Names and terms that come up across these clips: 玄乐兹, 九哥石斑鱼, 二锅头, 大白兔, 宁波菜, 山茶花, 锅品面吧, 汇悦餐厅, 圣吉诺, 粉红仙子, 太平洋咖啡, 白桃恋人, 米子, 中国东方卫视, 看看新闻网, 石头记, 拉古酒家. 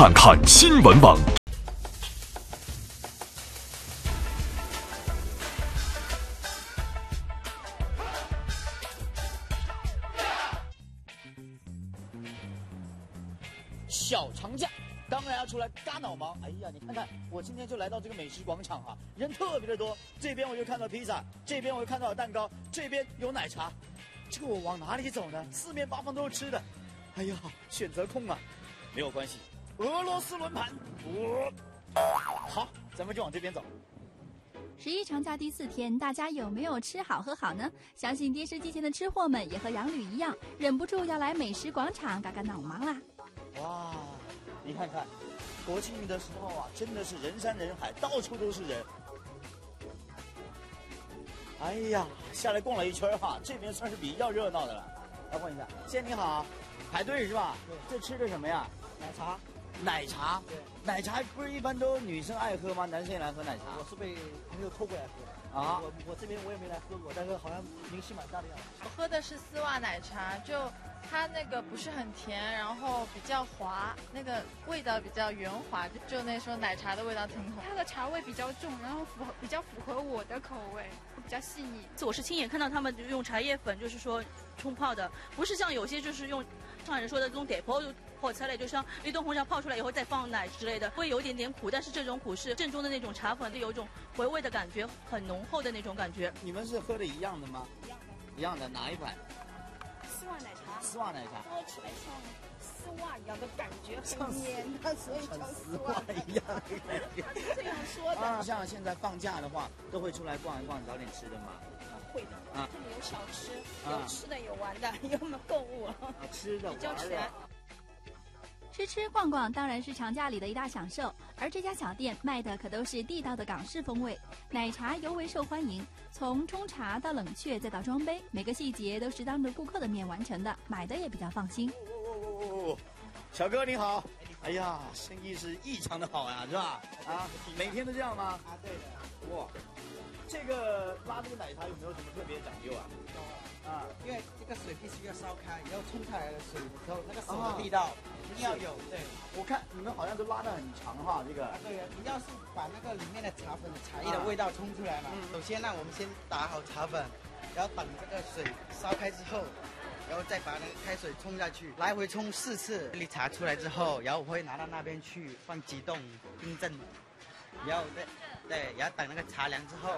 看看新闻网。小长假，当然要出来嘎脑忙。哎呀，你看看，我今天就来到这个美食广场啊，人特别的多。这边我就看到披萨，这边我又看到蛋糕，这边有奶茶。这个我往哪里走呢？四面八方都是吃的。哎呀，选择控啊！没有关系，俄罗斯轮盘。好，咱们就往这边走。11长假第4天，大家有没有吃好喝好呢？相信电视机前的吃货们也和杨吕一样，忍不住要来美食广场嘎嘎脑忙啦。哇，你看看，国庆的时候啊，真的是人山人海，到处都是人。哎呀，下来逛了一圈哈，这边算是比较热闹的了。来问一下，先生你好。排队是吧？这吃的什么呀？奶茶。奶茶？对。奶茶不是一般都女生爱喝吗？男生也来喝奶茶？我是被朋友偷过来喝。啊？我这边我也没来喝过，但是好像名气蛮大的样子。我喝的是丝袜奶茶，就它那个不是很甜，然后比较滑，那个味道比较圆滑，就那时候奶茶的味道挺好。它的茶味比较重，然后比较符合我的口味，比较细腻。我是亲眼看到他们用茶叶粉，就是说冲泡的，不是像有些就是用。上海人说的这种点泡泡菜类，就像绿豆红茶泡出来以后再放奶之类的，会有一点点苦，但是这种苦是正宗的那种茶粉，就有一种回味的感觉，很浓厚的那种感觉。你们是喝的一样的吗？一样的。一样的，哪一款？丝袜奶茶。丝袜奶茶。喝起来像丝袜一样的感觉，很黏，所以像丝袜一样的感觉。他是这样说的。啊，像现在放假的话，都会出来逛一逛，找点吃的嘛。会的，这里有小吃，有吃的，有玩的，有购物，吃的比较全。吃吃逛逛当然是长假里的一大享受，而这家小店卖的可都是地道的港式风味，奶茶尤为受欢迎。从冲茶到冷却再到装杯，每个细节都是当着顾客的面完成的，买的也比较放心。小哥你好，哎呀，生意是异常的好呀，是吧？啊，每天都这样吗？啊，对的。哇。这个拉这个奶茶有没有什么特别讲究啊？因为这个水必须要烧开，然后冲出来的水，然后那个手的力道一定要有。对，我看你们好像都拉得很长哈，这个。啊，对呀，你要是把那个里面的茶粉、茶叶的味道冲出来嘛，首先让我们先打好茶粉，然后等这个水烧开之后，然后再把那个开水冲下去，来回冲4次。这里茶出来之后，然后我会拿到那边去放急冻冰镇，然后再。对，然后等那个茶凉之后，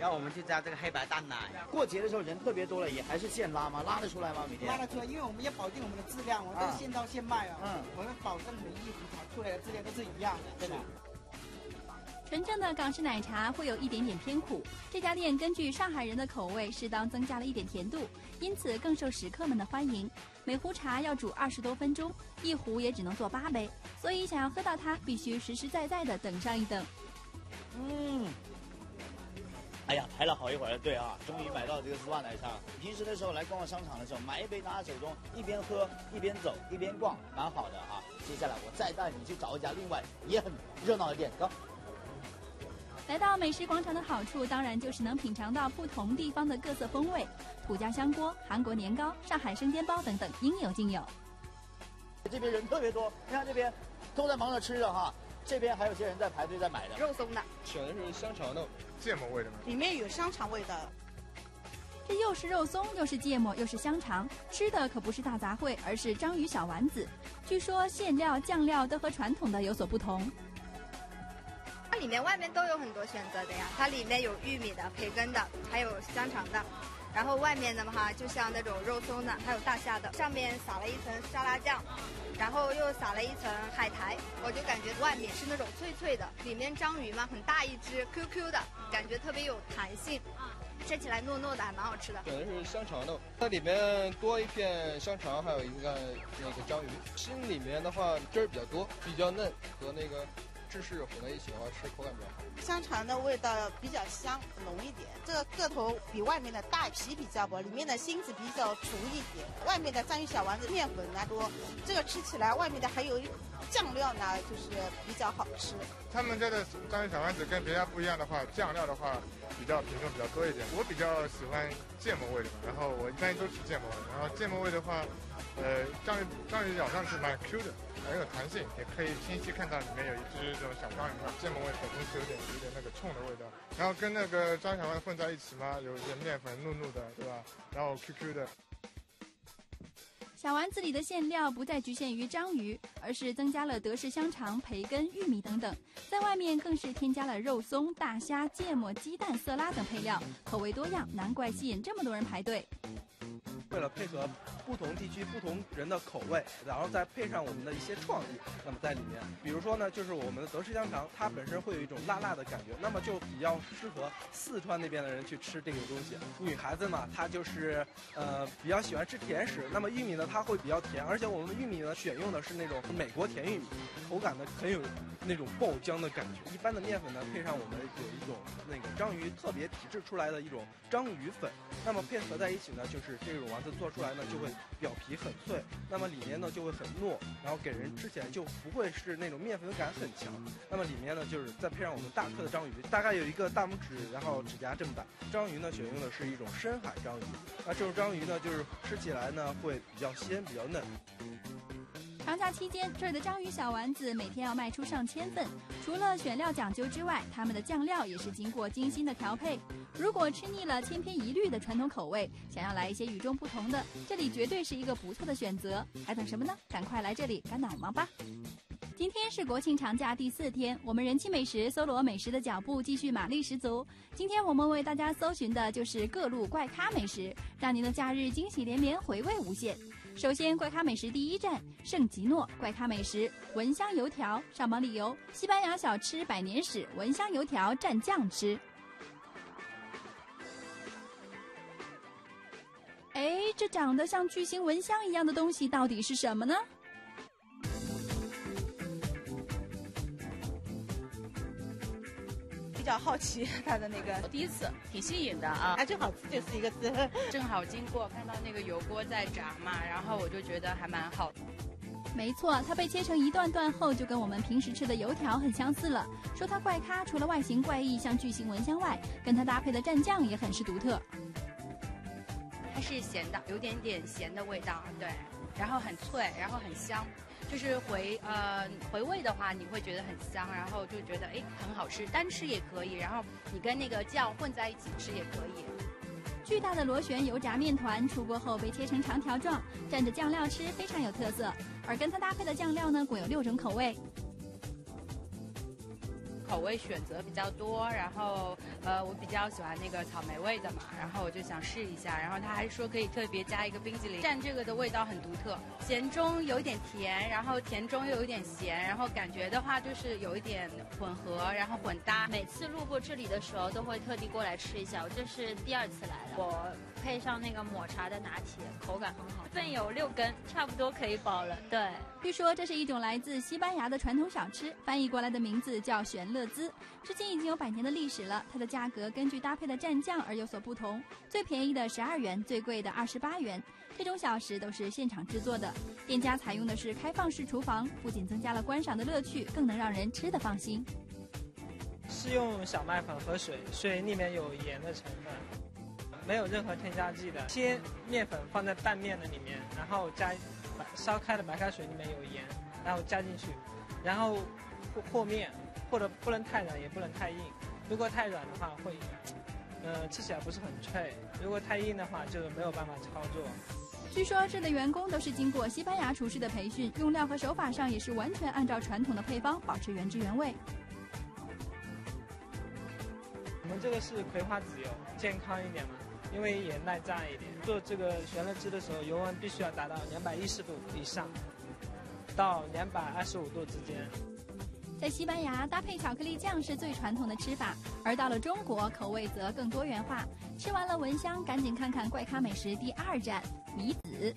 然后我们就加这个黑白淡奶。过节的时候人特别多了，也还是现拉吗？拉得出来吗？每天拉得出来，因为我们要保证我们的质量，我们都是现刀现卖啊。我们保证每一壶茶出来的质量都是一样的，对吧？纯正的港式奶茶会有一点点偏苦，这家店根据上海人的口味适当增加了一点甜度，因此更受食客们的欢迎。每壶茶要煮20多分钟，一壶也只能做8杯，所以想要喝到它，必须实实在在的等上一等。哎呀，排了好一会儿的队啊，终于买到这个丝袜奶茶。平时的时候来逛逛商场的时候，买一杯拿在手中，一边喝一边走一边逛，蛮好的啊。接下来我再带你去找一家另外也很热闹的店，走。来到美食广场的好处，当然就是能品尝到不同地方的各色风味，土家香锅、韩国年糕、上海生煎包等等，应有尽有。这边人特别多，你看这边都在忙着吃着哈。这边还有些人在排队在买的肉松的，选的是香肠的芥末味的吗？里面有香肠味的。这又是肉松，又是芥末，又是香肠，吃的可不是大杂烩，而是章鱼小丸子。据说馅料、酱料都和传统的有所不同。它里面、外面都有很多选择的呀，它里面有玉米的、培根的，还有香肠的。然后外面的话，就像那种肉松的，还有大虾的，上面撒了一层沙拉酱，然后又撒了一层海苔，我就感觉外面是那种脆脆的，里面章鱼嘛，很大一只 ，QQ 的感觉特别有弹性，吃起来糯糯的，还蛮好吃的。选的是香肠的，它里面多一片香肠，还有一个那个章鱼，心里面的话汁儿比较多，比较嫩，和那个。芝士混在一起的话，吃口感比较好。香肠的味道比较香浓一点，这个个头比外面的大，皮比较薄，里面的芯子比较粗一点。外面的章鱼小丸子面粉呢多，这个吃起来外面的还有酱料呢，就是比较好吃。他们家的章鱼小丸子跟别家不一样的话，酱料的话比较品种比较多一点。我比较喜欢芥末味的，然后我一般都吃芥末味，然后芥末味的话，章鱼咬上去蛮 Q 的。很有弹性，也可以清晰看到里面有一只这种小章鱼嘛，芥末味本身是有点那个冲的味道，然后跟那个章鱼小块混在一起嘛，有点面粉糯糯的，对吧？然后 QQ 的。小丸子里的馅料不再局限于章鱼，而是增加了德式香肠、培根、玉米等等，在外面更是添加了肉松、大虾、芥末、鸡蛋、色拉等配料，口味多样，难怪吸引这么多人排队。为了配合不同地区不同人的口味，然后再配上我们的一些创意，那么在里面，比如说呢，就是我们的德式香肠，它本身会有一种辣辣的感觉，那么就比较适合四川那边的人去吃这个东西。女孩子嘛，她就是比较喜欢吃甜食，那么玉米呢，它会比较甜，而且我们玉米呢选用的是那种美国甜玉米，口感呢很有那种爆浆的感觉。一般的面粉呢，配上我们有一种那个章鱼特别提制出来的一种章鱼粉，那么配合在一起呢，就是这种丸子做出来呢就会表皮很脆，那么里面呢就会很糯，然后给人吃起来就不会是那种面粉感很强。那么里面呢就是再配上我们大颗的章鱼，大概有一个大拇指，然后指甲这么大。章鱼呢选用的是一种深海章鱼，那这种章鱼呢就是吃起来呢会比较鲜比较嫩。长假期间，这儿的章鱼小丸子每天要卖出上千份。除了选料讲究之外，他们的酱料也是经过精心的调配。如果吃腻了千篇一律的传统口味，想要来一些与众不同的，这里绝对是一个不错的选择。还等什么呢？赶快来这里赶脑盲吧！今天是国庆长假第4天，我们人气美食搜罗美食的脚步继续马力十足。今天我们为大家搜寻的就是各路怪咖美食，让您的假日惊喜连连，回味无限。首先，怪咖美食第一站圣吉诺怪咖美食蚊香油条，上榜理由：西班牙小吃百年史，蚊香油条蘸酱吃。哎，这长得像巨型蚊香一样的东西到底是什么呢？比较好奇它的那个，我第一次挺吸引的啊！正好就是一个字，正好经过看到那个油锅在炸嘛，然后我就觉得还蛮好的。没错，它被切成一段段后，就跟我们平时吃的油条很相似了。说它怪咖，除了外形怪异像巨型蚊香外，跟它搭配的蘸酱也很是独特。它是咸的，有点咸的味道，对，然后很脆，然后很香。就是回味的话，你会觉得很香，然后就觉得哎很好吃，单吃也可以，然后你跟那个酱混在一起吃也可以。巨大的螺旋油炸面团出锅后被切成长条状，蘸着酱料吃非常有特色。而跟它搭配的酱料呢，共有6种口味。口味选择比较多，然后我比较喜欢那个草莓味的嘛，然后我就想试一下，然后他还说可以特别加一个冰淇淋蘸这个的味道很独特，咸中有一点甜，然后甜中又有一点咸，然后感觉的话就是有一点混合，然后混搭。每次路过这里的时候都会特地过来吃一下，我这是第2次来了。我配上那个抹茶的拿铁，口感很好，份有6根，差不多可以饱了。对，据说这是一种来自西班牙的传统小吃，翻译过来的名字叫玄乐兹，至今已经有100年的历史了。它的价格根据搭配的蘸酱而有所不同，最便宜的12元，最贵的28元。这种小食都是现场制作的，店家采用的是开放式厨房，不仅增加了观赏的乐趣，更能让人吃得放心。是用小麦粉和水，水里面有盐的成分，没有任何添加剂的。切面粉放在拌面的里面，然后加烧开的白开水，里面有盐，然后加进去，然后和面，或者不能太软也不能太硬。如果太软的话会，吃起来不是很脆；如果太硬的话，就是没有办法操作。据说这的员工都是经过西班牙厨师的培训，用料和手法上也是完全按照传统的配方，保持原汁原味。我们这个是葵花籽油，健康一点嘛，因为也耐炸一点。做这个玄乐汁的时候，油温必须要达到210度以上，到225度之间。在西班牙，搭配巧克力酱是最传统的吃法，而到了中国，口味则更多元化。吃完了蚊香，赶紧看看怪咖美食第2站米子。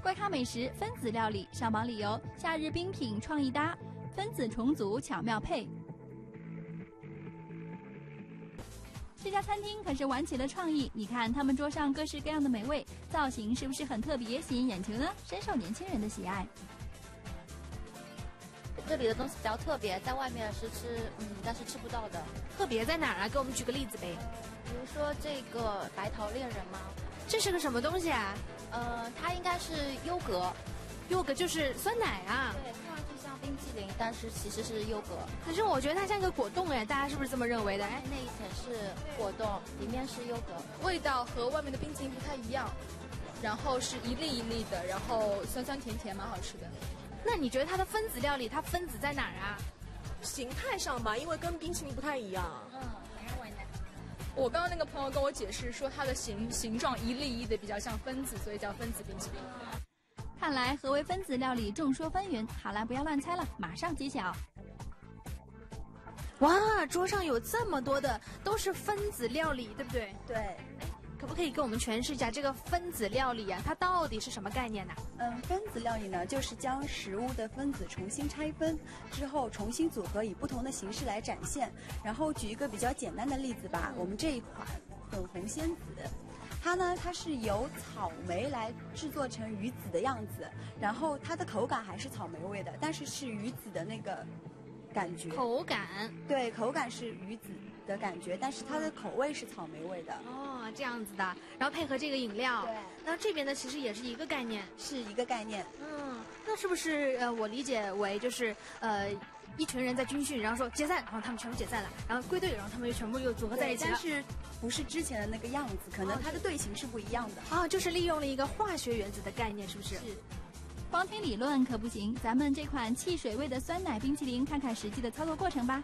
怪咖美食分子料理，上榜理由：夏日冰品创意搭，分子重组巧妙配。这家餐厅可是玩起了创意，你看他们桌上各式各样的美味，造型是不是很特别，吸引眼球呢？深受年轻人的喜爱。这里的东西比较特别，在外面是吃，但是吃不到的。特别在哪儿啊？给我们举个例子呗。比如说这个白桃恋人吗？这是个什么东西啊？它应该是优格，优格就是酸奶啊。对，看上去像冰淇淋，但是其实是优格。可是我觉得它像一个果冻哎，大家是不是这么认为的？哎，那一层是果冻，里面是优格，味道和外面的冰淇淋不太一样。然后是一粒一粒的，然后酸酸甜甜，蛮好吃的。那你觉得它的分子料理，它分子在哪儿啊？形态上吧，因为跟冰淇淋不太一样。嗯，还有呢。我刚刚那个朋友跟我解释说，它的形状一粒一的比较像分子，所以叫分子冰淇淋。看来何为分子料理众说纷纭，好了，不要乱猜了，马上揭晓。哇，桌上有这么多的都是分子料理，对不对？对。可不可以给我们诠释一下这个分子料理啊？它到底是什么概念呢？分子料理呢，就是将食物的分子重新拆分之后，重新组合，以不同的形式来展现。然后举一个比较简单的例子吧，我们这一款粉红仙子，它是由草莓来制作成鱼子的样子，然后它的口感还是草莓味的，但是是鱼子的那个感觉。口感？对，口感是鱼子的感觉，但是它的口味是草莓味的哦，这样子的，然后配合这个饮料。对，那这边呢其实也是一个概念，是一个概念。嗯，那是不是我理解为就是一群人在军训，然后说解散，然后他们全部解散了，然后归队，然后他们又全部又组合在一起了，但是不是之前的那个样子，可能它的队形是不一样的啊，就是利用了一个化学原子的概念，是不是？是。光听理论可不行，咱们这款汽水味的酸奶冰淇淋，看看实际的操作过程吧。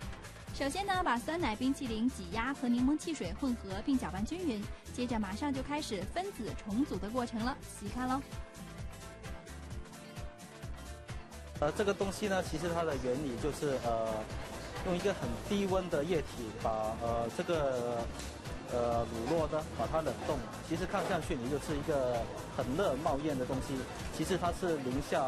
首先呢，把酸奶冰淇淋挤压和柠檬汽水混合并搅拌均匀，接着马上就开始分子重组的过程了，细看喽。这个东西呢，其实它的原理就是用一个很低温的液体把这个乳酪呢把它冷冻。其实看上去你就是一个很热冒焰的东西，其实它是零下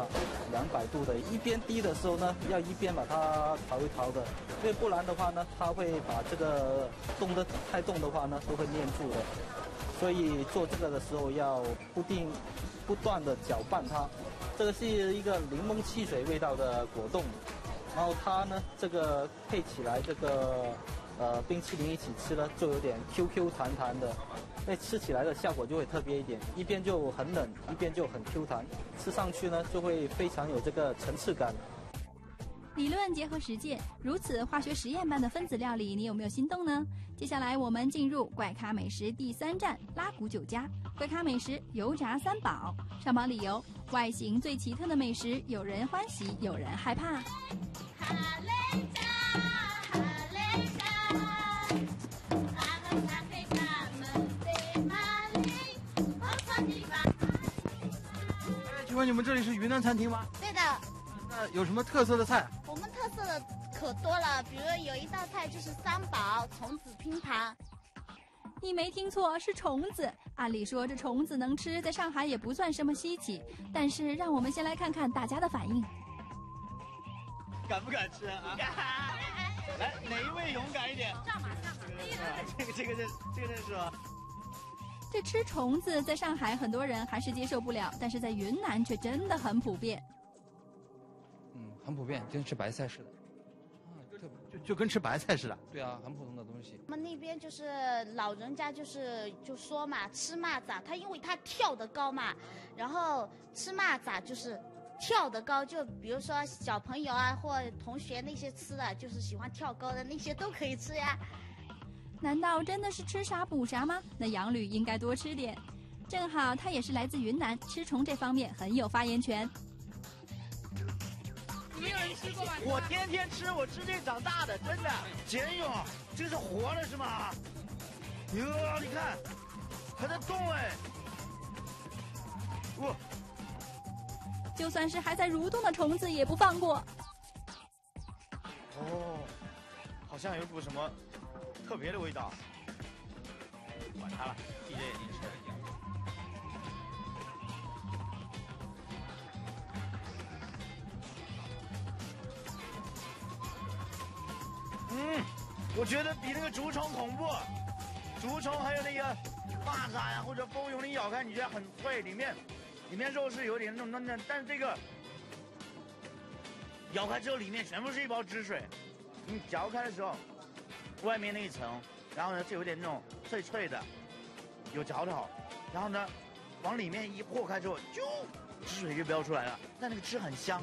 200度的，一边低的时候呢，要一边把它淘一淘的，因为不然的话呢，它会把这个冻得太冻的话呢，都会粘住的。所以做这个的时候要不断的搅拌它。这个是一个柠檬汽水味道的果冻，然后它呢这个配起来这个冰淇淋一起吃呢，就有点 QQ 弹弹的。那吃起来的效果就会特别一点，一边就很冷，一边就很 Q 弹，吃上去呢就会非常有这个层次感。理论结合实践，如此化学实验般的分子料理，你有没有心动呢？接下来我们进入怪咖美食第3站拉古酒家。怪咖美食油炸三宝上榜理由：外形最奇特的美食，有人欢喜，有人害怕。你们这里是云南餐厅吗？对的。那有什么特色的菜？我们特色的可多了，比如有一道菜就是三宝虫子拼盘。你没听错，是虫子。按理说这虫子能吃，在上海也不算什么稀奇。但是让我们先来看看大家的反应。敢不敢吃啊？敢。来，哪一位勇敢一点？上吧。这个是吧？这吃虫子在上海很多人还是接受不了，但是在云南却真的很普遍。嗯，很普遍，跟吃白菜似的。啊，就跟吃白菜似的。对啊，很普通的东西。我们那边就是老人家就说嘛，吃蚂蚱，它因为它跳得高嘛，然后吃蚂蚱就是跳得高，就比如说小朋友啊或同学那些吃的，就是喜欢跳高的那些都可以吃呀。难道真的是吃啥补啥吗？那杨吕应该多吃点，正好他也是来自云南，吃虫这方面很有发言权。你们有人吃过吗？我天天吃，我吃这长大的，真的。真有，这是活了是吗？哟，你看，还在动哎！哇！就算是还在蠕动的虫子也不放过。哦，好像有股什么特别的味道，管他了，DJ也已经吃了。嗯，我觉得比那个竹虫恐怖，竹虫还有那个蚂蚱呀或者蜂蛹，你咬开你觉得很脆，里面肉是有点嫩，但是这个咬开之后里面全部是一包汁水，你嚼开的时候。外面那一层，然后呢，就有点那种脆脆的，有嚼头，然后呢，往里面一破开之后，啾，汁水就飙出来了，但那个汁很香。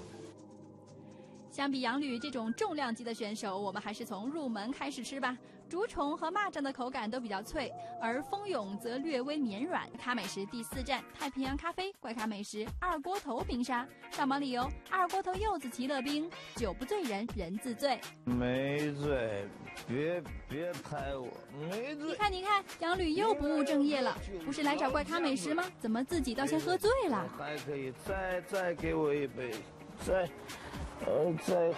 相比杨吕这种重量级的选手，我们还是从入门开始吃吧。竹虫和蚂蚱的口感都比较脆，而蜂蛹则略微绵软。咖美食第4站：太平洋咖啡、怪咖美食、二锅头冰沙。上榜理由：二锅头柚子奇乐冰，酒不醉人人自醉。没醉，别拍我，没醉。你看，杨吕又不务正业了，不是来找怪咖美食吗？怎么自己倒先喝醉了？还可以，再给我一杯，再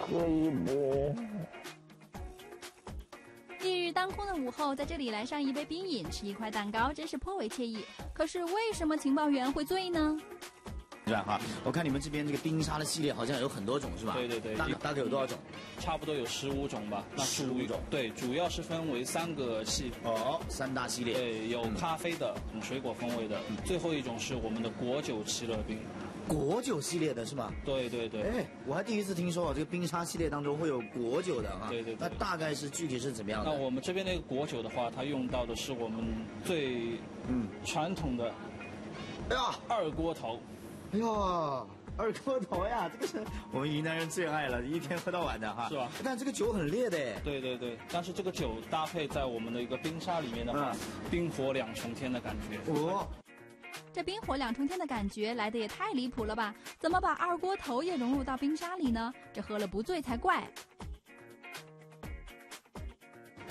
喝一杯。烈日当空的午后，在这里来上一杯冰饮，吃一块蛋糕，真是颇为惬意。可是为什么情报员会醉呢？这样哈，我看你们这边这个冰沙的系列好像有很多种，是吧？对对对，大概有多少种？差不多有15种吧。15种。对，主要是分为3个系。哦，3大系列。对，有咖啡的，水果风味的，最后一种是我们的果酒奇乐冰。果酒系列的是吗？对对对。哎，我还第一次听说啊，这个冰沙系列当中会有果酒的啊。对对对。那大概是具体是怎么样的？那我们这边那个果酒的话，它用到的是我们最传统的，二锅头。哎呦，二锅头呀，这个是我们云南人最爱了，一天喝到晚的哈，是吧？但这个酒很烈的哎。对对对，但是这个酒搭配在我们的一个冰沙里面的话，冰火两重天的感觉。哦，这冰火两重天的感觉来得也太离谱了吧？怎么把二锅头也融入到冰沙里呢？这喝了不醉才怪。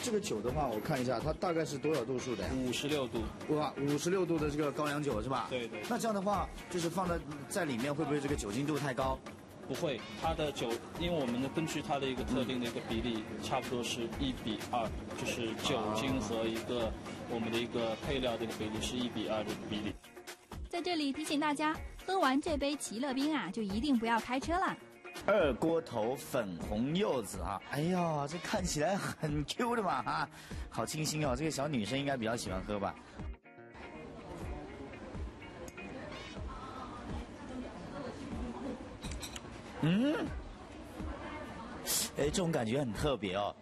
这个酒的话，我看一下，它大概是多少度数的呀？56度。哇，56度的这个高粱酒是吧？对对。那这样的话，就是放在里面，会不会这个酒精度太高？不会，它的酒，因为我们根据它的一个特定的一个比例，差不多是1:2，就是酒精和一个我们的一个配料的一个比例是1:2的比例。在这里提醒大家，喝完这杯奇乐冰啊，就一定不要开车了。二锅头粉红柚子啊，哎呀，这看起来很 Q 的嘛哈，好清新哦，这个小女生应该比较喜欢喝吧。哎，这种感觉很特别哦，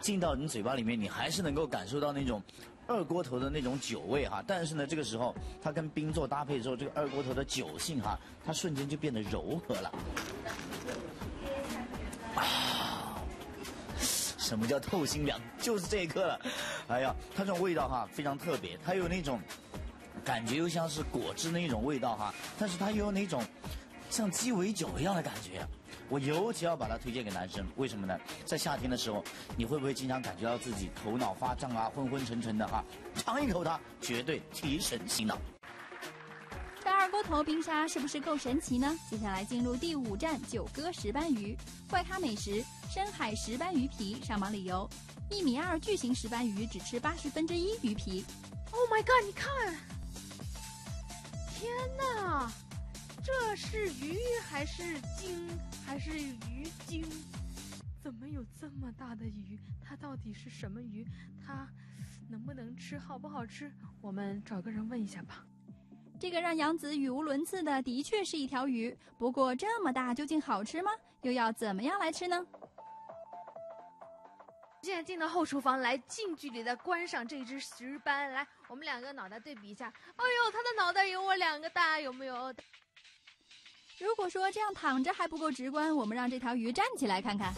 进到你嘴巴里面，你还是能够感受到那种二锅头的那种酒味哈，但是呢，这个时候它跟冰做搭配之后，这个二锅头的酒性哈，它瞬间就变得柔和了。啊，什么叫透心凉？就是这一刻了。哎呀，它这种味道哈非常特别，它有那种感觉又像是果汁那种味道哈，但是它又有那种像鸡尾酒一样的感觉。我尤其要把它推荐给男生，为什么呢？在夏天的时候，你会不会经常感觉到自己头脑发胀啊，昏昏沉沉的哈？尝一口它，绝对提神醒脑。这二锅头冰沙是不是够神奇呢？接下来进入第5站，九哥石斑鱼、怪咖美食、深海石斑鱼皮。上榜理由：1.2米巨型石斑鱼只吃1/80鱼皮。Oh my god！ 你看，天哪，这是鱼还是鲸？还是鱼精？怎么有这么大的鱼？它到底是什么鱼？它能不能吃？好不好吃？我们找个人问一下吧。这个让杨子语无伦次的，的确是一条鱼。不过这么大，究竟好吃吗？又要怎么样来吃呢？现在进到后厨房来，近距离的观赏这只石斑。来，我们两个脑袋对比一下。哎呦，它的脑袋有我两个大，有没有？如果说这样躺着还不够直观，我们让这条鱼站起来看看。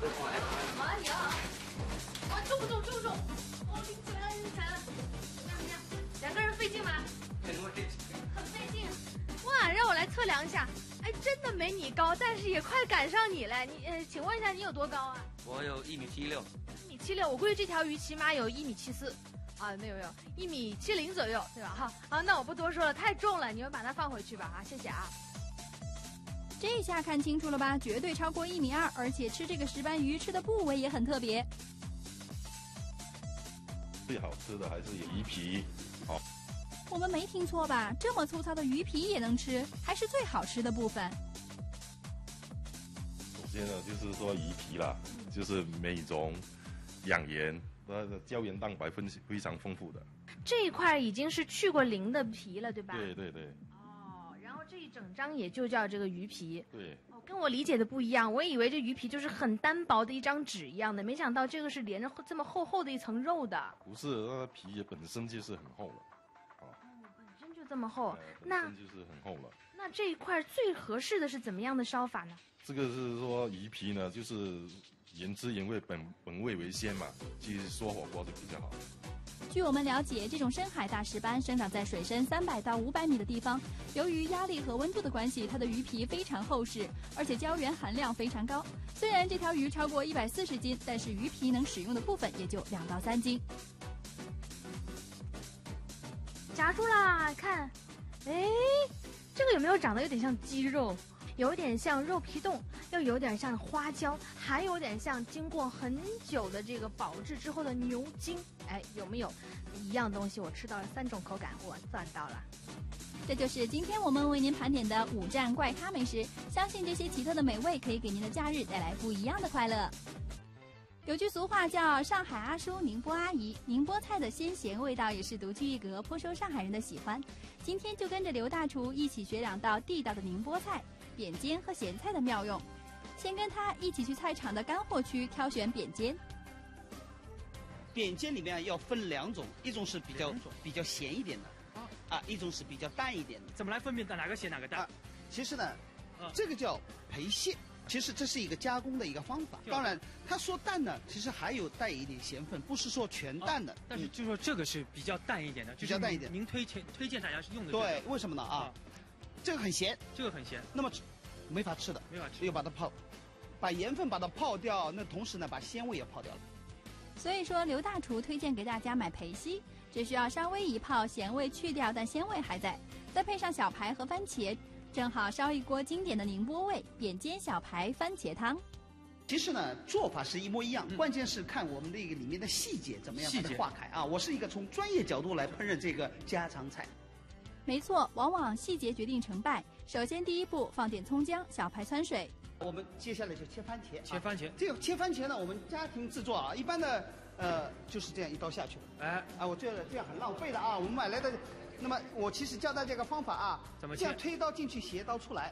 哎呀！哇，重不重？我拎起来，怎么样？2个人费劲吗？很费劲。哇，让我来测量一下。哎，真的没你高，但是也快赶上你了。你请问一下，你有多高啊？我有1.76米。1.76米，我估计这条鱼起码有1.74米。啊，没有，1.70米左右，对吧？哈，好，那我不多说了，太重了，你们把它放回去吧，啊，谢谢啊。这下看清楚了吧，绝对超过1.2米，而且吃这个石斑鱼吃的部位也很特别。最好吃的还是鱼皮，好。我们没听错吧？这么粗糙的鱼皮也能吃，还是最好吃的部分。首先呢，就是说鱼皮啦，就是美容、养颜。它的胶原蛋白分析非常丰富的，这一块已经是去过鳞的皮了，对吧？对对对。哦，然后这一整张也就叫这个鱼皮。对。哦，跟我理解的不一样，我以为这鱼皮就是很单薄的一张纸一样的，没想到这个是连着这么厚厚的一层肉的。不是，它的皮本身就是很厚了。哦，本身就。这么厚，那就是很厚了。那这一块最合适的是怎么样的烧法呢？这个是说鱼皮呢，就是原汁原味，本味为先嘛，其实说火锅就比较好。据我们了解，这种深海大石斑生长在水深300到500米的地方，由于压力和温度的关系，它的鱼皮非常厚实，而且胶原含量非常高。虽然这条鱼超过140斤，但是鱼皮能使用的部分也就2到3斤。 炸住啦！看，哎，这个有没有长得有点像鸡肉，有点像肉皮冻，又有点像花椒，还有点像经过很久的这个保质之后的牛筋？哎，有没有一样东西我吃到了3种口感？我赚到了！这就是今天我们为您盘点的5站怪咖美食，相信这些奇特的美味可以给您的假日带来不一样的快乐。 有句俗话叫“上海阿叔，宁波阿姨”，宁波菜的鲜咸味道也是独具一格，颇受上海人的喜欢。今天就跟着刘大厨一起学2道地道的宁波菜，扁尖和咸菜的妙用。先跟他一起去菜场的干货区挑选扁尖。扁尖里面要分2种，一种是比较咸一点的，一种是比较淡一点的。怎么来分辨哪个咸哪个淡？其实呢，这个叫培蟹。 其实这是一个加工的一个方法，当然，他说淡呢，其实还有带一点咸分，不是说全淡的。但是就说这个是比较淡一点的，比较淡一点。您推荐大家是用的对，为什么呢啊？这个很咸，这个很咸，那么没法吃的，没法吃，又把它泡，把盐分把它泡掉，那同时呢把鲜味也泡掉了。所以说，刘大厨推荐给大家买培溪，只需要稍微一泡，咸味去掉，但鲜味还在，再配上小排和番茄。 正好烧一锅经典的宁波味扁尖小排番茄汤。其实呢，做法是一模一样，关键是看我们这个里面的细节怎么样把它化开啊。我是一个从专业角度来烹饪这个家常菜。没错，往往细节决定成败。首先第一步，放点葱姜，小排汆水。我们接下来就切番茄。切番茄。这个切番茄呢，我们家庭制作啊，一般的就是这样一刀下去了。哎，啊，我这样很浪费的啊，我们买来的。 那么我其实教大家一个方法啊，怎么这样推刀进去，斜刀出来，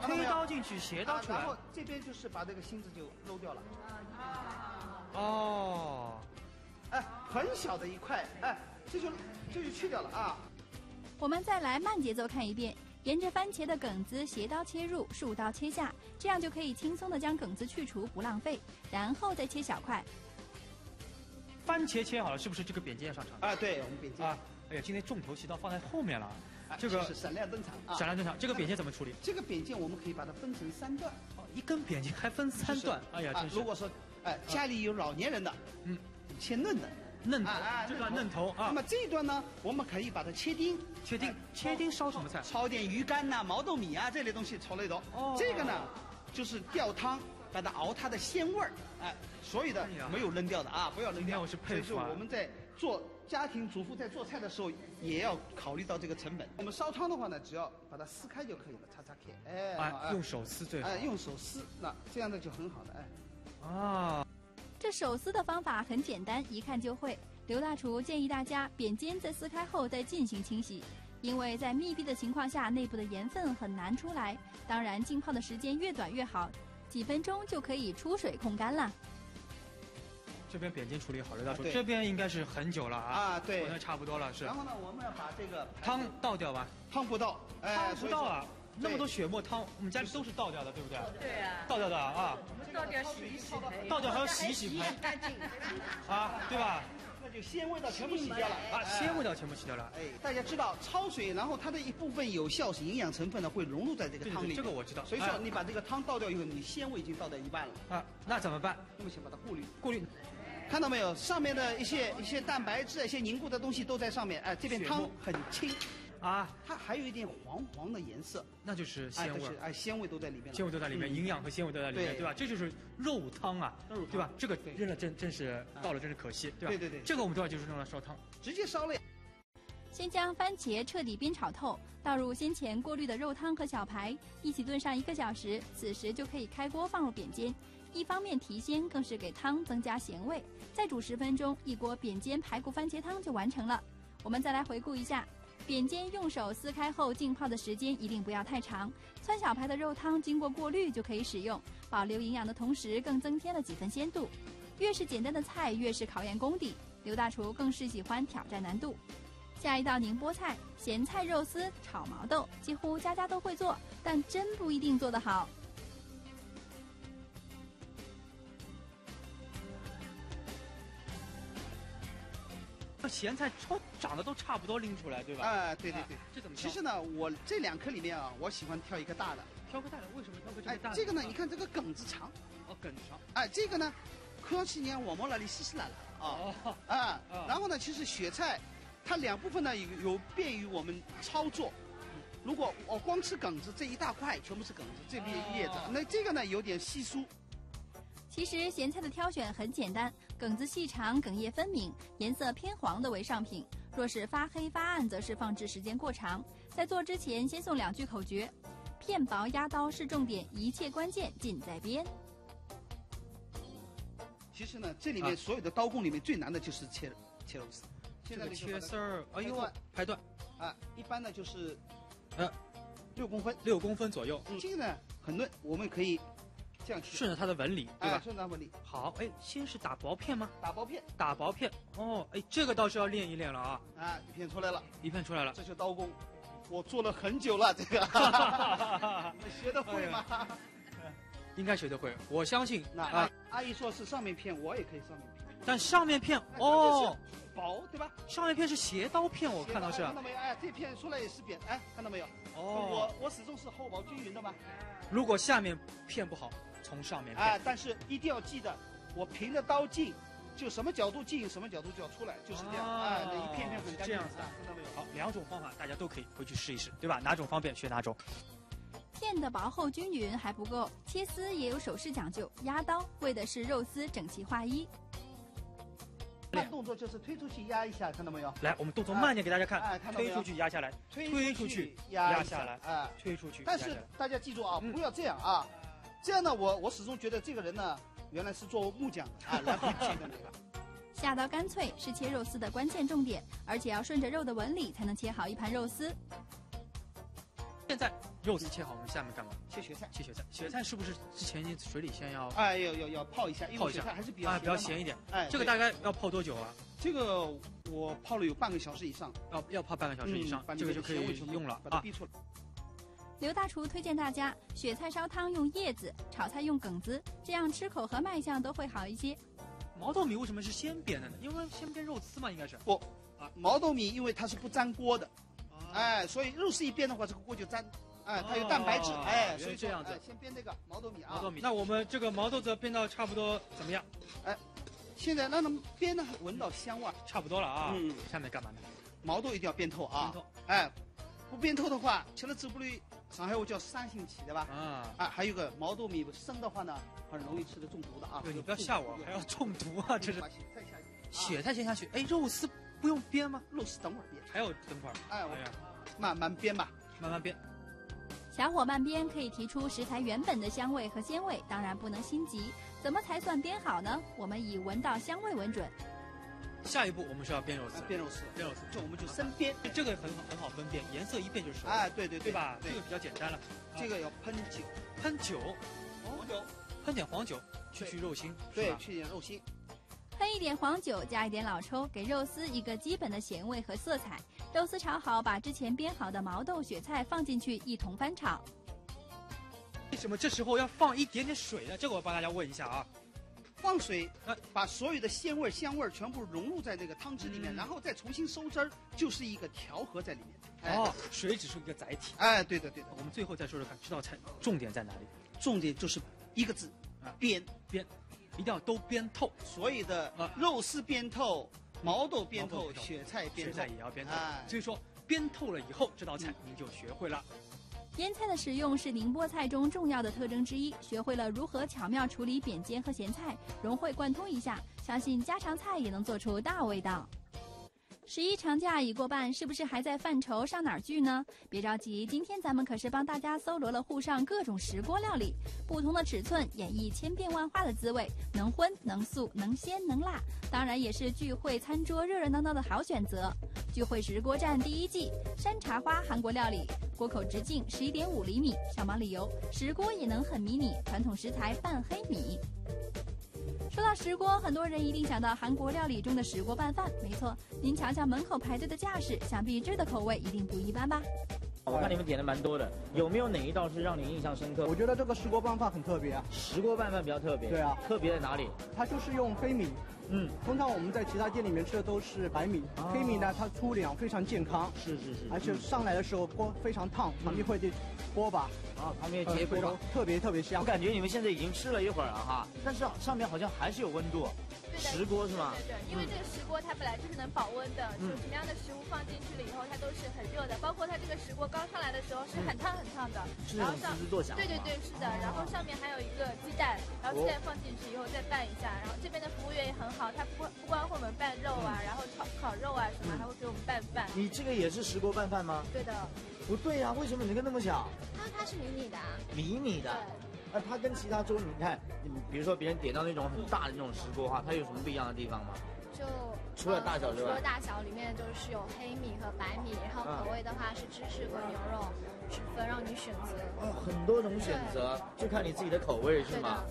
推刀进去，斜刀出来，然后这边就是把这个芯子就漏掉了。哦，哎，很小的一块，哎，这就去掉了啊。我们再来慢节奏看一遍，沿着番茄的梗子斜刀切入，竖刀切下，这样就可以轻松的将梗子去除，不浪费，然后再切小块。番茄切好了，是不是这个扁尖要上场？啊，对，我们扁尖。 哎呀，今天重头戏都放在后面了，这个是闪亮登场啊！闪亮登场，这个扁尖怎么处理？这个扁尖我们可以把它分成3段，哦，一根扁尖还分3段，哎呀，真是。如果说，哎，家里有老年人的，嗯，切嫩的，嫩头，这段嫩头啊。那么这一段呢，我们可以把它切丁，切丁烧什么菜？炒点鱼干呐、毛豆米啊这类东西炒了一道。哦，这个呢，就是吊汤。 把它熬它的鲜味儿，哎，所有的没有扔掉的啊，不要扔掉。我是佩服。所以说我们在做家庭主妇在做菜的时候，也要考虑到这个成本。我们烧汤的话呢，只要把它撕开就可以了，擦擦开，哎，用手撕最好。哎，用手撕，那这样的就很好的，哎。啊，这手撕的方法很简单，一看就会。刘大厨建议大家扁尖在撕开后再进行清洗。 因为在密闭的情况下，内部的盐分很难出来。当然，浸泡的时间越短越好，几分钟就可以出水控干了。这边扁尖处理好了，大厨，这边应该是很久了啊。啊，对，好像差不多了，是。然后呢，我们要把这个汤倒掉吧。汤不倒，汤不倒啊！那么多血沫汤，我们家里都是倒掉的，对不对？对啊。倒掉的啊。倒掉洗一洗，倒掉还要洗一洗盘，干净啊，对吧？ 那就鲜味道全部洗掉了啊！鲜味道全部洗掉了。哎，大家知道焯水，然后它的一部分有效营养成分呢会融入在这个汤里。对对对，这个我知道。所以说你把这个汤倒掉以后，你鲜味已经倒掉一半了啊。那怎么办？那么先把它过滤，过滤。看到没有？上面的一些蛋白质、一些凝固的东西都在上面。哎，这边汤很清啊，它还有一点黄黄的颜色，那就是鲜味。哎，鲜味都在里面了。鲜味都在里面，营养和鲜味都在里面，对吧？这就是肉汤啊，对吧？这个扔了真是倒了，真是可惜，对吧？对对对。 这个我们多少就是用来烧汤，直接烧了。先将番茄彻底煸炒透，倒入先前过滤的肉汤和小排，一起炖上1个小时。此时就可以开锅放入扁尖，一方面提鲜，更是给汤增加咸味。再煮10分钟，一锅扁尖排骨番茄汤就完成了。我们再来回顾一下，扁尖用手撕开后浸泡的时间一定不要太长。汆小排的肉汤经过过滤就可以使用，保留营养的同时，更增添了几分鲜度。越是简单的菜，越是考验功底。 刘大厨更是喜欢挑战难度，下一道宁波菜，咸菜肉丝炒毛豆，几乎家家都会做，但真不一定做得好。咸菜超长得都差不多拎出来，对吧？对对对，这怎么？其实呢，我这两颗里面啊，我喜欢挑一个大的。挑个大的，为什么挑个这个大的？这个呢，你看这个梗子长。哦，梗子长。这个呢，可是呢，我们那里稀稀拉拉啊。哦。啊，然后呢，其实雪菜，它两部分呢有便于我们操作。如果我光吃梗子这一大块，全部是梗子，这边叶子，那这个呢有点稀疏。 其实咸菜的挑选很简单，梗子细长，梗叶分明，颜色偏黄的为上品。若是发黑发暗，则是放置时间过长。在做之前，先送两句口诀：片薄压刀是重点，一切关键尽在煸。其实呢，这里面所有的刀工里面最难的就是切肉丝。现在切丝儿，哎呦，排段啊，一般呢就是，6公分左右。这个呢很嫩，我们可以。 这样顺着它的纹理，对吧？顺着它纹理。好，哎，先是打薄片吗？打薄片，打薄片。哦，哎，这个倒是要练一练了啊！啊，一片出来了，一片出来了。这是刀工，我做了很久了，这个。你学得会吗？应该学得会，我相信。那阿姨说是上面片，我也可以上面片。但上面片哦，薄对吧？上面片是斜刀片，我看到是。看到没有？哎，这片出来也是扁，哎，看到没有？哦，我始终是厚薄均匀的嘛。如果下面片不好。 从上面啊，但是一定要记得，我凭着刀进，就什么角度进，什么角度就要出来，就是这样啊，那一片片很干净的，看到没有？好，两种方法大家都可以回去试一试，对吧？哪种方便学哪种。片的薄厚均匀还不够，切丝也有手势讲究，压刀为的是肉丝整齐划一。慢动作就是推出去压一下，看到没有？来，我们动作慢点给大家看，推出去压下来，推出去压下来，啊，推出去。但是大家记住啊，不要这样啊。 这样呢，我始终觉得这个人呢，原来是做木匠的啊，来不及的那个。下刀干脆是切肉丝的关键重点，而且要顺着肉的纹理才能切好一盘肉丝。现在肉丝切好，我们下面干嘛？切雪菜。切雪菜，雪菜是不是之前水里先要？哎，要泡一下，因为雪菜还是比较咸，比较咸一点。哎，这个大概要泡多久啊？这个我泡了有半个小时以上。要泡半个小时以上，这个就可以用了啊。 刘大厨推荐大家，雪菜烧汤用叶子，炒菜用梗子，这样吃口和卖相都会好一些。毛豆米为什么是先煸的呢？因为先煸肉丝嘛，应该是不啊。毛豆米因为它是不粘锅的，哎，所以肉丝一煸的话，这个锅就粘，哎，它有蛋白质，哎，所以这样子。先煸这个毛豆米啊。毛豆米。那我们这个毛豆子煸到差不多怎么样？哎，现在让它煸的闻到香味，差不多了啊。嗯。下面干嘛呢？毛豆一定要煸透啊。煸透。哎，不煸透的话，吃了吃不绿。 上海话叫三星期，对吧？啊，还有个毛豆米生的话呢，很容易吃的中毒的啊。对，你不要吓我，还要中毒啊！这是。把雪菜下去。雪菜先下去。哎，肉丝不用煸吗？肉丝等会儿煸。还要等会儿。哎，慢慢煸吧，慢慢煸。小火慢煸可以提出食材原本的香味和鲜味，当然不能心急。怎么才算煸好呢？我们以闻到香味为准。下一步我们是要煸肉丝。煸肉丝，煸肉丝，就我们就生煸。这个很好分辨，颜色一变就熟。哎，对对对吧？这个比较简单了。这个要喷酒，喷酒，黄酒，喷点黄酒，去肉腥。对，去点肉腥。喷一点黄酒，加一点老抽，给肉丝一个基本的咸味和色彩。肉丝炒好，把之前煸好的毛豆、雪菜放进去，一同翻炒。为什么这时候要放一点点水呢？这个我帮大家问一下啊。 放水，把所有的鲜味、香味全部融入在那个汤汁里面，然后再重新收汁儿，就是一个调和在里面。哦，水只是一个载体。哎，对的，对的。我们最后再说说看，这道菜重点在哪里？重点就是一个字，煸煸，一定要都煸透。所有的肉丝煸透，毛豆煸透，雪菜煸透，雪菜也要煸透。所以说，煸透了以后，这道菜您就学会了。 腌菜的使用是宁波菜中重要的特征之一，学会了如何巧妙处理扁尖和咸菜，融会贯通一下，相信家常菜也能做出大味道。11长假已过半，是不是还在犯愁上哪儿聚呢？别着急，今天咱们可是帮大家搜罗了沪上各种石锅料理，不同的尺寸演绎千变万化的滋味，能荤能素能鲜能辣，当然也是聚会餐桌热热闹闹的好选择。聚会石锅站第一季山茶花韩国料理。 锅口直径11.5厘米，小毛里油，石锅也能很迷你。传统食材拌黑米。说到石锅，很多人一定想到韩国料理中的石锅拌饭。没错，您瞧瞧门口排队的架势，想必这的口味一定不一般吧？我看你们点的蛮多的，有没有哪一道是让你印象深刻？我觉得这个石锅拌饭很特别啊。石锅拌饭比较特别。对啊。特别在哪里？它就是用黑米。 嗯，通常我们在其他店里面吃的都是白米，黑米呢它粗粮非常健康，是，而且上来的时候锅非常烫，旁边会有锅巴，啊，旁边结锅巴，特别香。我感觉你们现在已经吃了一会儿了哈，但是上面好像还是有温度，石锅是吗？对，因为这个石锅它本来就是能保温的，就什么样的食物放进去了以后它都是很热的，包括它这个石锅刚上来的时候是很烫的，然后上对，是的，然后上面还有一个鸡蛋，然后鸡蛋放进去以后再拌一下，然后这边的服务员也很。 好，他不光会我们拌肉啊，然后烤肉啊什么，还会给我们拌饭。你这个也是石锅拌饭吗？对的。不对呀，为什么你这个那么小？它是迷你的。迷你的。那它跟其他粥，你看，比如说别人点到那种很大的那种石锅哈，它有什么不一样的地方吗？就除了大小之外，除了大小里面就是有黑米和白米，然后口味的话是芝士和牛肉之分，让你选择。哦，很多种选择，就看你自己的口味是吗？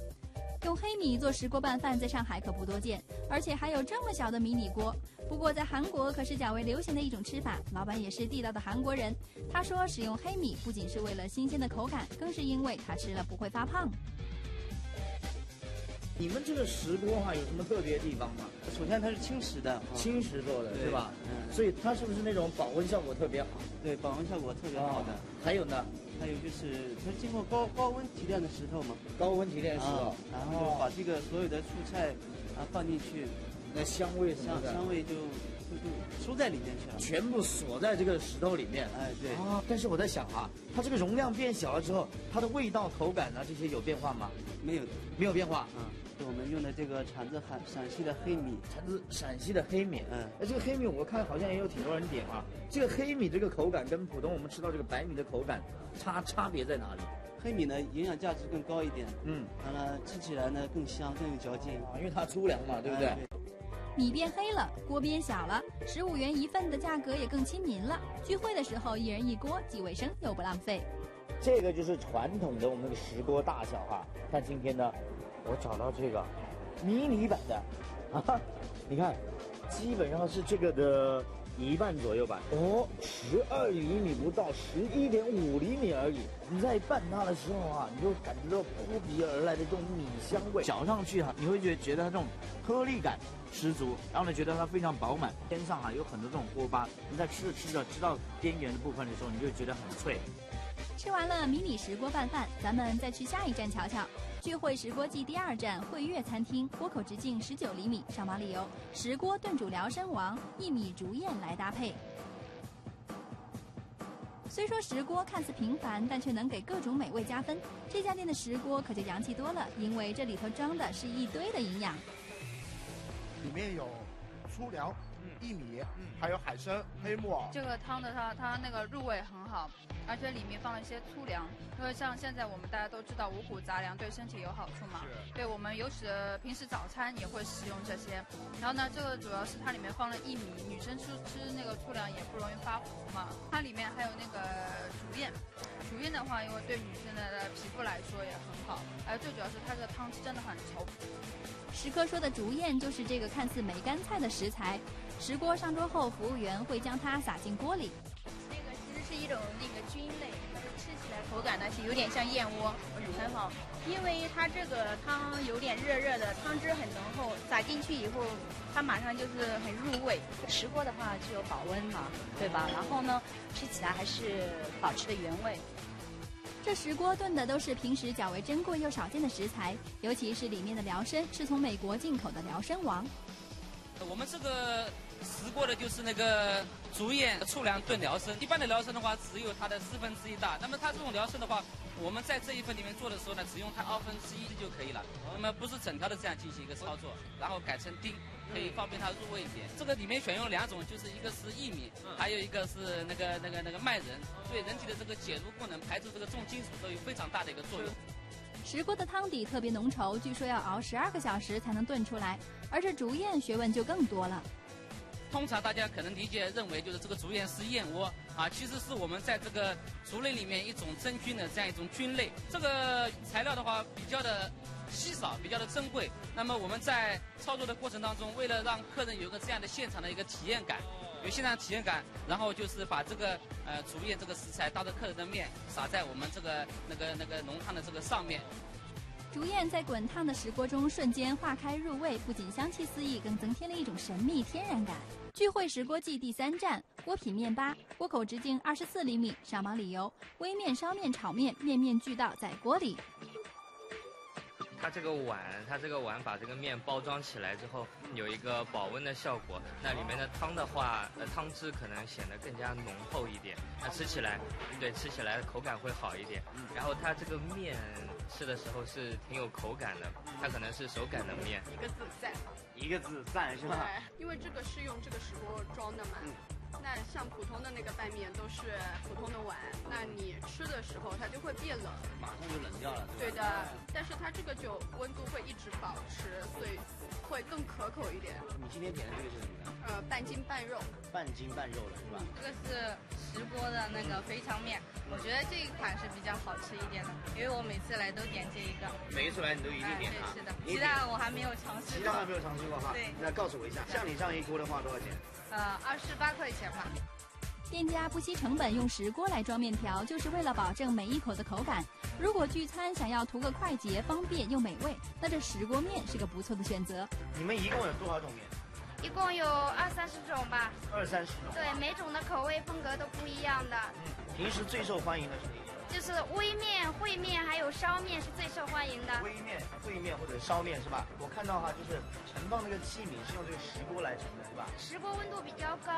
用黑米做石锅拌饭，在上海可不多见，而且还有这么小的迷你锅。不过在韩国可是较为流行的一种吃法，老板也是地道的韩国人。他说，使用黑米不仅是为了新鲜的口感，更是因为他吃了不会发胖。你们这个石锅哈、有什么特别的地方吗？首先它是青石的，青石做的是吧？所以它是不是那种保温效果特别好？对，保温效果特别好的。还有呢？ 还有就是，它经过高温提炼的石头嘛，高温提炼石头，然后把这个所有的蔬菜啊放进去，那香味就收在里面去了，全部锁在这个石头里面。哎，对。啊，但是我在想啊，它这个容量变小了之后，它的味道、口感啊这些有变化吗？没有的，没有变化。嗯，对，我们用的这个产自陕西的黑米，产自陕西的黑米。嗯，哎，这个黑米我看好像也有挺多人点啊。这个黑米这个口感跟普通我们吃到这个白米的口感。 差别在哪里？黑米呢，营养价值更高一点，完了吃起来呢更香，更有嚼劲啊，因为它粗粮嘛，对不对？米变黑了，锅变小了，15元一份的价格也更亲民了。聚会的时候，一人一锅，既卫生又不浪费。这个就是传统的我们那个石锅大小哈，但今天呢，我找到这个迷你版的，啊，你看，基本上是这个的。 一半左右吧，哦，12厘米不到，11.5厘米而已。你在拌它的时候啊，你就感觉到扑鼻而来的这种米香味，嚼上去啊，你会觉得它这种颗粒感十足，然后呢，觉得它非常饱满。边上啊有很多这种锅巴，你在吃着吃到边缘的部分的时候，你就觉得很脆。吃完了迷你石锅拌饭，咱们再去下一站瞧瞧。 聚会石锅记第2站汇悦餐厅，锅口直径19厘米，上网理由石锅炖煮辽参王、薏米竹宴来搭配。虽说石锅看似平凡，但却能给各种美味加分。这家店的石锅可就洋气多了，因为这里头装的是一堆的营养。里面有粗粮、薏米，还有海参、黑木耳。这个汤的它那个入味很好。 而且里面放了一些粗粮，因为像现在我们大家都知道五谷杂粮对身体有好处嘛，对我们尤其平时早餐也会食用这些。然后呢，这个主要是它里面放了薏米，女生吃那个粗粮也不容易发福嘛。它里面还有那个竹宴，竹宴的话，因为对女生的皮肤来说也很好，而最主要是它这个汤真的很稠。食客说的竹宴就是这个看似梅干菜的食材，石锅上桌后，服务员会将它撒进锅里。 一种那个菌类，吃起来口感呢是有点像燕窝，很好，因为它这个汤有点热热的，汤汁很浓厚，撒进去以后，它马上就是很入味。石锅的话具有保温嘛，对吧？然后呢，吃起来还是保持的原味。这石锅炖的都是平时较为珍贵又少见的食材，尤其是里面的辽参是从美国进口的辽参王。我们这个。 石锅的就是那个竹宴粗粮炖辽参，一般的辽参的话只有它的1/4大，那么它这种辽参的话，我们在这一份里面做的时候呢，只用它1/2就可以了。那么不是整条的这样进行一个操作，然后改成丁，可以方便它入味一点。这个里面选用2种，就是一个是薏米，还有一个是那个麦仁，对人体的这个解毒功能、排除这个重金属都有非常大的一个作用。 石锅的汤底特别浓稠，据说要熬12个小时才能炖出来，而这竹宴学问就更多了。 通常大家可能理解认为就是这个竹宴是燕窝啊，其实是我们在这个竹类里面一种真菌的这样一种菌类。这个材料的话比较的稀少，比较的珍贵。那么我们在操作的过程当中，为了让客人有个这样的现场的一个体验感，有现场体验感，然后就是把这个竹叶这个食材搭着客人的面，撒在我们这个那个浓汤的这个上面。 竹燕在滚烫的石锅中瞬间化开入味，不仅香气四溢，更增添了一种神秘天然感。聚会石锅记第3站，锅品面吧，锅口直径24厘米。上榜理由：微面、烧面、炒面，面面俱到，在锅里。它这个碗把这个面包装起来之后，有一个保温的效果。那里面的汤的话，汤汁可能显得更加浓厚一点。那吃起来口感会好一点。然后它这个面吃的时候是挺有口感的，它可能是手擀的面。一个字赞是吧？因为这个是用这个石锅装的嘛。那像普通的那个拌面都是普通的碗，那你吃的时候它就会变冷，马上就冷掉了。对的，但是它这个酒温度会一直保持，所以会更可口一点。你今天点的这个是什么呢？半斤半肉。半斤半肉了是吧？这个是石锅的那个肥肠面，我觉得这一款是比较好吃一点的，因为我每次来都点这一个。每一次来你都一定点它。对，是的。鸡蛋我还没有尝试过。鸡蛋还没有尝试过哈？对。那告诉我一下，像你这样一锅的话多少钱？28块钱吧。店家不惜成本用石锅来装面条，就是为了保证每一口的口感。如果聚餐想要图个快捷、方便又美味，那这石锅面是个不错的选择。你们一共有多少种面？一共有20-30种吧。20-30种。对，每种的口味风格都不一样的。嗯，平时最受欢迎的是哪一种？就是微面、烩面还有烧面是最受欢迎的。微面、烩面或者烧面是吧？我看到哈，就是盛放那个器皿是用这个石锅来盛的，是吧？石锅温度比较高，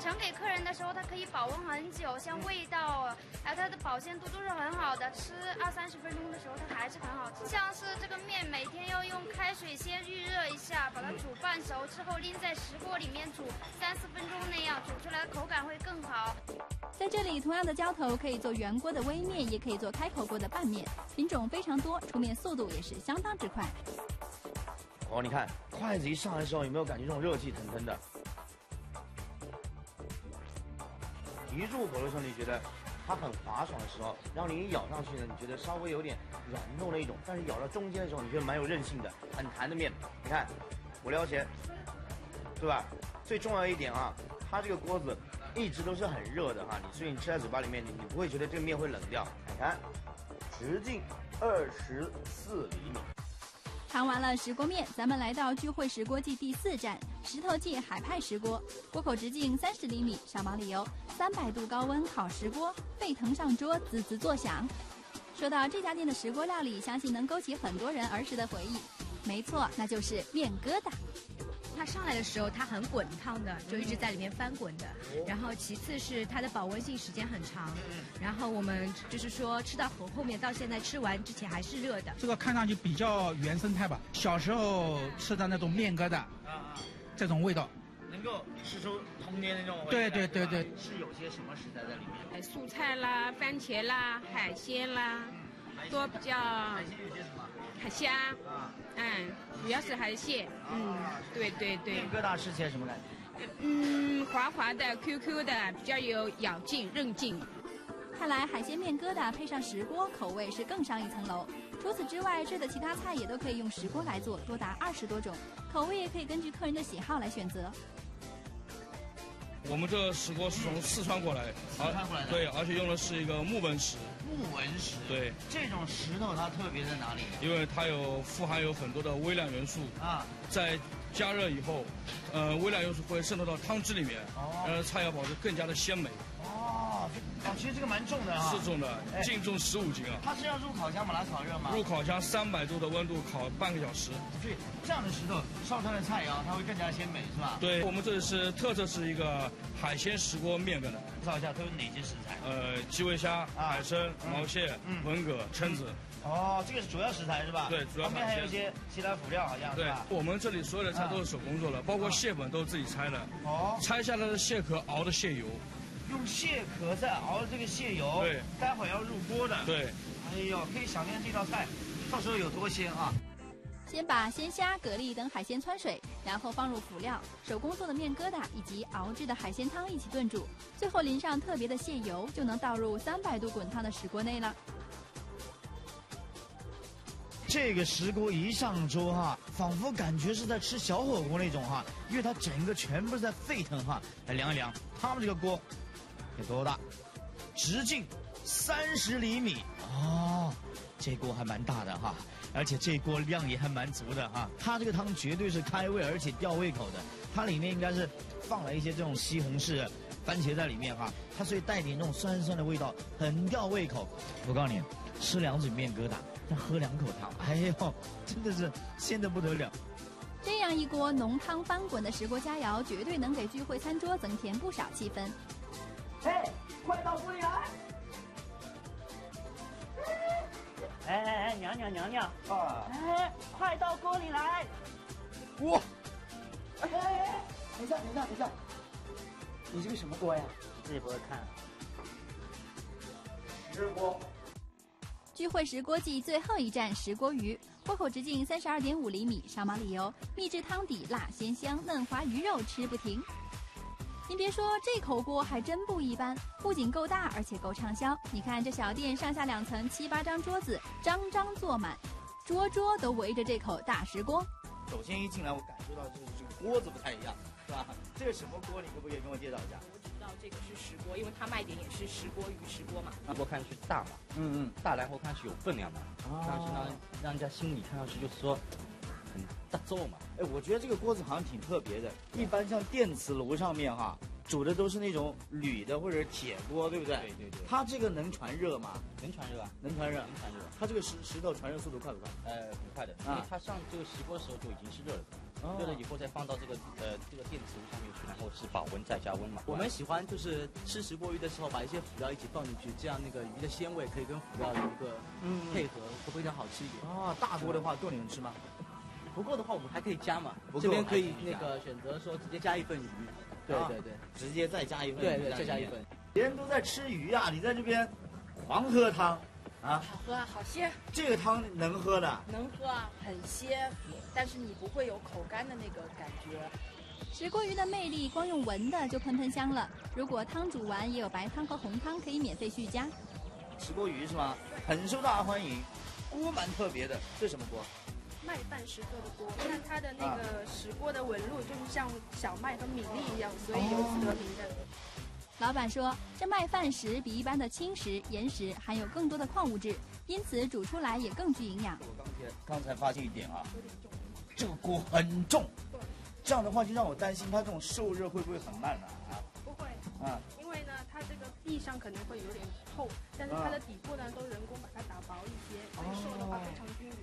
盛给客人的时候它可以保温很久，像味道它的保鲜度都是很好的。吃20-30分钟的时候它还是很好吃。像是这个面，每天要用开水先预热一下，把它煮半熟之后拎在石锅里面煮3-4分钟那样，煮出来的口感会更好。在这里，同样的浇头可以做圆锅的微面。 也可以做开口锅的拌面，品种非常多，出面速度也是相当之快。哦，你看筷子一上来的时候，有没有感觉这种热气腾腾的？一入口的时候，你觉得它很滑爽的时候，然后你一咬上去呢，你觉得稍微有点软糯的一种，但是咬到中间的时候，你觉得蛮有韧性的，很弹的面。你看5-6钱，对吧？最重要一点啊，它这个锅子。 一直都是很热的哈，所以你吃在嘴巴里面，你不会觉得这个面会冷掉。你看，直径24厘米。尝完了石锅面，咱们来到聚会石锅记第4站——石头记海派石锅，锅口直径30厘米。上榜理由：300度高温烤石锅，沸腾上桌，滋滋作响。说到这家店的石锅料理，相信能勾起很多人儿时的回忆。没错，那就是面疙瘩。 它上来的时候，它很滚烫的，就一直在里面翻滚的。然后其次是它的保温性时间很长。然后我们就是说吃到后面到现在吃完之前还是热的。这个看上去比较原生态吧，小时候吃的那种面疙瘩，这种味道。 能够吃出童年的那种味道。对，是有些什么食材在里面？蔬菜啦、番茄啦、海鲜啦，都比较。海鲜有些什么？海虾。主要是海蟹。对。面疙瘩吃起来什么感觉？滑滑的、QQ 的，比较有咬劲、韧劲。看来海鲜面疙瘩配上石锅，口味是更上一层楼。 除此之外，这的其他菜也都可以用石锅来做，多达20多种，口味也可以根据客人的喜好来选择。我们这石锅是从四川过来，对，而且用的是一个木纹石。木纹石，对，这种石头它特别在哪里？因为它富含有很多的微量元素啊，在加热以后，微量元素会渗透到汤汁里面，让菜肴保持更加的鲜美。 哦，其实这个蛮重的啊，是重的，净重15斤啊。它是要入烤箱把它烤热吗？入烤箱300度的温度烤半个小时。对，这样的石头烧出来的菜肴它会更加鲜美，是吧？对，我们这里是特色是一个海鲜石锅面疙瘩。介绍一下都有哪些食材？基围虾、海参、毛蟹、文蛤、蛏子。哦，这个是主要食材是吧？对，主要。旁边还有一些其他辅料，好像。对，我们这里所有的菜都是手工做的，包括蟹粉都是自己拆的。哦。拆下来的蟹壳熬的蟹油。 用蟹壳在熬这个蟹油，对，待会要入锅的，对。哎呦，可以想念这道菜，到时候有多鲜啊！先把鲜虾、蛤蜊等海鲜汆水，然后放入辅料、手工做的面疙瘩以及熬制的海鲜汤一起炖煮，最后淋上特别的蟹油，就能倒入300度滚烫的石锅内了。这个石锅一上桌哈，仿佛感觉是在吃小火锅那种哈，因为它整个全部是在沸腾哈。来量一量，他们这个锅有多大？直径30厘米哦，这锅还蛮大的哈，而且这锅量也还蛮足的哈。它这个汤绝对是开胃而且吊胃口的，它里面应该是放了一些这种西红柿、番茄在里面哈，它所以带点那种酸酸的味道，很吊胃口。我告诉你，吃两嘴面疙瘩。 喝两口汤，哎呦，真的是鲜得不得了！这样一锅浓汤翻滚的石锅佳肴，绝对能给聚会餐桌增添不少气氛。哎，快到锅里来！哎，娘娘啊！哎，快到锅里来！哇！哎，等一下，你这个什么锅呀？自己不会看。石锅。 聚会石锅季最后一站石锅鱼，锅口直径32.5厘米，烧毛里油，秘制汤底辣鲜香，嫩滑鱼肉吃不停。您别说，这口锅还真不一般，不仅够大，而且够畅销。你看这小店上下两层7、8张桌子，张张坐满，桌桌都围着这口大石锅。首先一进来，我感受到就是这个锅子不太一样，是吧？这个什么锅？你可不可以跟我介绍一下？ 到这个是石锅，因为它卖点也是石锅鱼、石锅嘛。那锅看上去大嘛，大然后看上去有分量嘛，看上去让人家心里看上去就是说很大众嘛。哎，我觉得这个锅子好像挺特别的，一般像电磁炉上面哈煮的都是那种铝的或者铁锅，对不对？对。它这个能传热吗？能传热。它这个石头传热速度快不快？很快的，因为它上这个石锅的时候就已经是热了。 热了以后再放到这个电磁炉上面去，然后是保温再加温嘛。我们喜欢就是吃石锅鱼的时候，把一些辅料一起放进去，这样那个鱼的鲜味可以跟辅料有一个配合，会非常好吃一点。啊，大锅的话够你们吃吗？不够的话我们还可以加嘛。这边可以那个选择说直接加一份鱼。对，直接再加一份。对，再加一份。别人都在吃鱼啊，你在这边狂喝汤。 啊，好喝啊，好鲜！这个汤能喝的，能喝啊，很鲜，但是你不会有口干的那个感觉。石锅鱼的魅力，光用闻的就喷喷香了。如果汤煮完，也有白汤和红汤可以免费续加。石锅鱼是吗？很受大家欢迎。锅蛮特别的，这什么锅？麦饭石做的锅，那它的那个石锅的纹路就是像小麦和米粒一样，所以由此得名的。老板说，这麦饭石比一般的青石、岩石含有更多的矿物质，因此煮出来也更具营养。我刚才发现一点啊，这个锅很重，这样的话就让我担心它这种受热会不会很慢呢？啊，不会啊，因为呢，它这个壁上可能会有点厚，但是它的底部呢都人工把它打薄一些，所以受热的话非常均匀。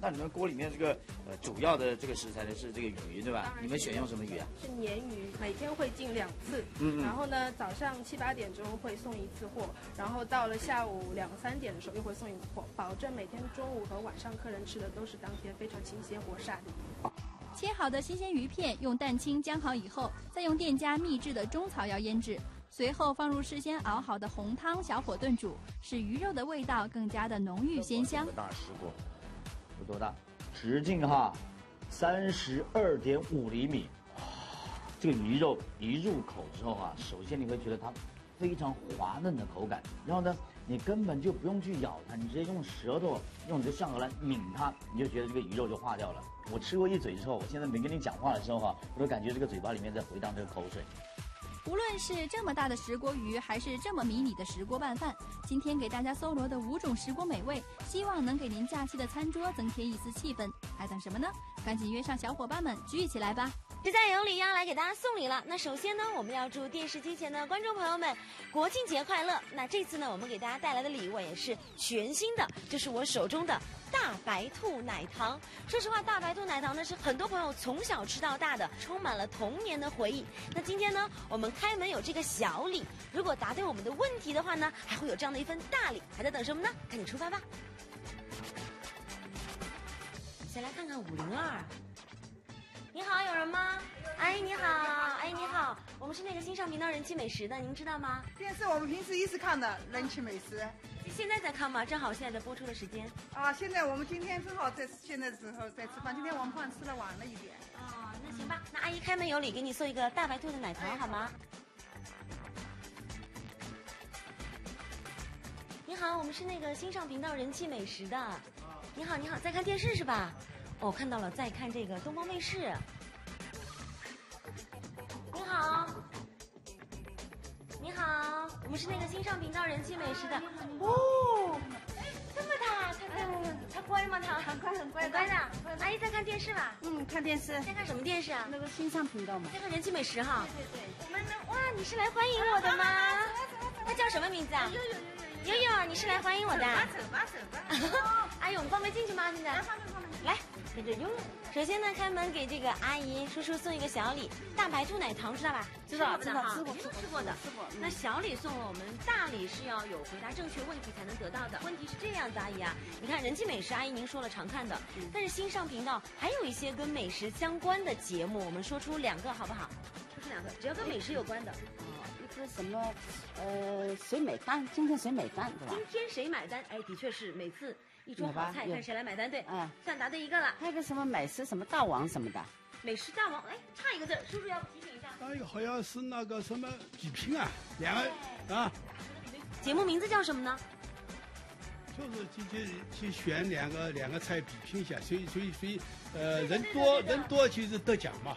那你们锅里面这个主要的这个食材呢是这个鱼对吧？你们选用什么鱼啊？是鲶鱼，每天会进2次。然后呢，早上7、8点钟会送1次货，然后到了下午2、3点的时候又会送一次货，保证每天中午和晚上客人吃的都是当天非常新鲜活杀的。切好的新鲜鱼片用蛋清将好以后，再用店家秘制的中草药腌制，随后放入事先熬好的红汤，小火炖煮，使鱼肉的味道更加的浓郁鲜香。大石锅。 有多大？直径哈，32.5厘米。这个鱼肉一入口之后啊，首先你会觉得它非常滑嫩的口感，然后呢，你根本就不用去咬它，你直接用舌头、用你的上颌来抿它，你就觉得这个鱼肉就化掉了。我吃过一嘴之后，我现在没跟你讲话的时候哈、我都感觉这个嘴巴里面在回荡这个口水。 无论是这么大的石锅鱼，还是这么迷你的石锅拌饭，今天给大家搜罗的5种石锅美味，希望能给您假期的餐桌增添一丝气氛。还等什么呢？赶紧约上小伙伴们聚起来吧！实在有礼要来给大家送礼了。那首先呢，我们要祝电视机前的观众朋友们国庆节快乐。那这次呢，我们给大家带来的礼物也是全新的，这是我手中的。 大白兔奶糖，说实话，大白兔奶糖呢是很多朋友从小吃到大的，充满了童年的回忆。那今天呢，我们开门有这个小礼，如果答对我们的问题的话呢，还会有这样的一份大礼。还在等什么呢？赶紧出发吧！先来看看502，你好，有人吗？阿姨你好，阿姨你好，我们是那个新上频道人气美食的，您知道吗？电视我们平时一直看的人气美食。 现在在看吗？正好现在在播出的时间啊！现在我们今天正好在现在时候在吃饭，今天我们饭吃的晚了一点啊。那行吧，那阿姨开门有礼，给你送一个大白兔的奶糖，好吗？你好，我们是那个新上频道人气美食的。你好，你好，在看电视是吧？哦，看到了，在看这个东方卫视。你好，你好，我们是那个新上频道人气美食的。哦，这么大，他乖吗？他很乖，很乖，很乖的。阿姨在看电视吧？嗯，看电视。在看什么电视啊？那个新上频道嘛。在看人气美食哈。对对对。我们哇，你是来欢迎我的吗？他叫什么名字啊？悠悠，你是来欢迎我的？走吧。阿姨，我们方便进去吗？现在？方便。来，跟着悠悠。首先呢，开门给这个阿姨叔叔送一个小礼，大白兔奶糖，知道吧？知道，吃过的。那小礼送了我们，大礼是要有回答正确问题才能得到的。问题是这样子，阿姨啊，你看人气美食，阿姨您说了常看的，但是新上频道还有一些跟美食相关的节目，我们说出两个好不好？说出两个，只要跟美食有关的。是什么？谁买单？今天谁买单？对吧？今天谁买单？哎，的确是每次一桌好菜，看谁来买单。对，嗯，算答对一个了。还有个什么美食什么大王什么的？美食大王，哎，差一个字，叔叔要提醒一下。哎，好像是那个什么几拼啊，两个啊。节目名字叫什么呢？就是今天去选两个菜比拼一下，谁人多其实得奖嘛。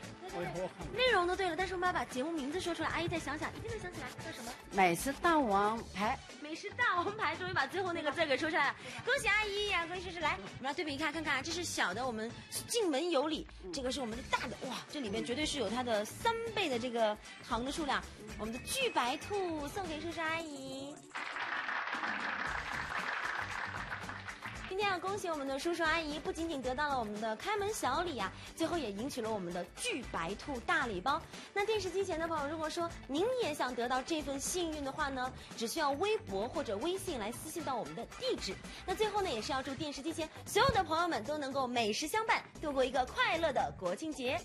内容都对了，但是我们要把节目名字说出来，阿姨再想想，一定能想起来叫什么？美食大王牌。美食大王牌，终于把最后那个字给说出来了，恭喜阿姨呀，恭喜叔叔！来，我们来对比一下，看看这是小的，我们进门有礼，这个是我们的大的，哇，这里面绝对是有它的3倍的这个糖的数量。我们的巨白兔送给叔叔阿姨。今天要恭喜我们的叔叔阿姨，不仅仅得到了我们的开门小礼啊，最后也赢取了我们的巨白兔大礼包。那电视机前的朋友，如果说您也想得到这份幸运的话呢，只需要微博或者微信来私信到我们的地址。那最后呢，也是要祝电视机前所有的朋友们都能够美食相伴，度过一个快乐的国庆节。